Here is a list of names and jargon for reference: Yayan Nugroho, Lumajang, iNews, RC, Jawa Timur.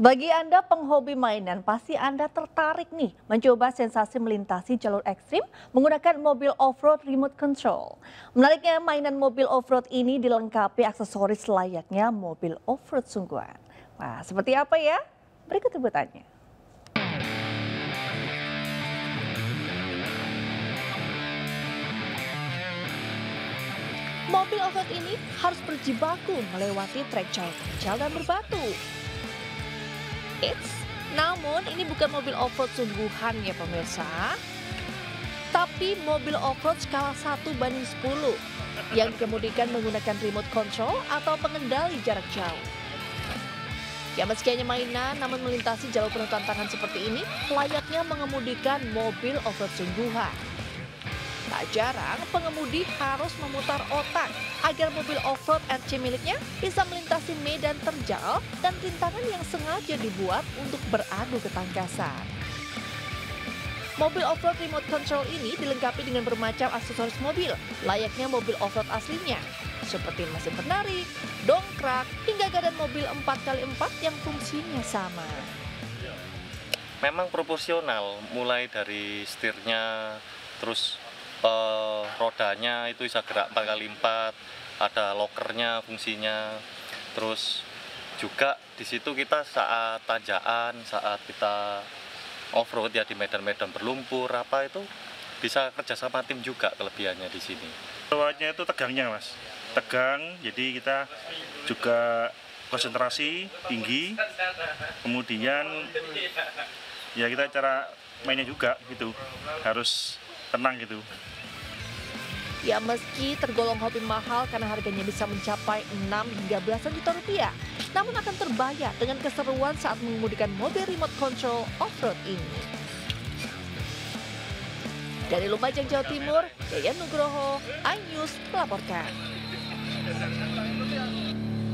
Bagi Anda penghobi mainan, pasti Anda tertarik nih mencoba sensasi melintasi jalur ekstrim menggunakan mobil off-road remote control. Menariknya, mainan mobil off-road ini dilengkapi aksesoris layaknya mobil off-road sungguhan. Wah, seperti apa ya? Berikut liputannya. Mobil off-road ini harus berjibaku melewati trek jalan terjal dan berbatu. Namun ini bukan mobil off-road sungguhan ya pemirsa, tapi mobil off-road skala 1:10 yang dikemudikan menggunakan remote control atau pengendali jarak jauh. Ya meski hanya mainan, namun melintasi jalur penuh tantangan seperti ini layaknya mengemudikan mobil off-road sungguhan. Tak jarang pengemudi harus memutar otak agar mobil off-road RC miliknya bisa melintasi medan terjal dan rintangan yang sengaja dibuat untuk beradu ketangkasan. Mobil off-road remote control ini dilengkapi dengan bermacam aksesoris mobil, layaknya mobil off-road aslinya, seperti mesin penarik, dongkrak, hingga gardan mobil 4x4 yang fungsinya sama. Memang proporsional, mulai dari setirnya, terus rodanya itu bisa gerak 4x4, ada lokernya fungsinya, terus juga di situ kita saat tanjakan, saat kita off-road ya di medan-medan berlumpur apa itu bisa kerjasama tim juga kelebihannya di sini. Soalnya itu tegangnya mas, tegang jadi kita juga konsentrasi tinggi, kemudian ya kita cara mainnya juga gitu harus tenang gitu. Ya meski tergolong hobi mahal karena harganya bisa mencapai 6 hingga belasan juta rupiah, namun akan terbayar dengan keseruan saat mengemudikan mobil remote control off-road ini. Dari Lumajang, Jawa Timur, Yayan Nugroho, iNews melaporkan.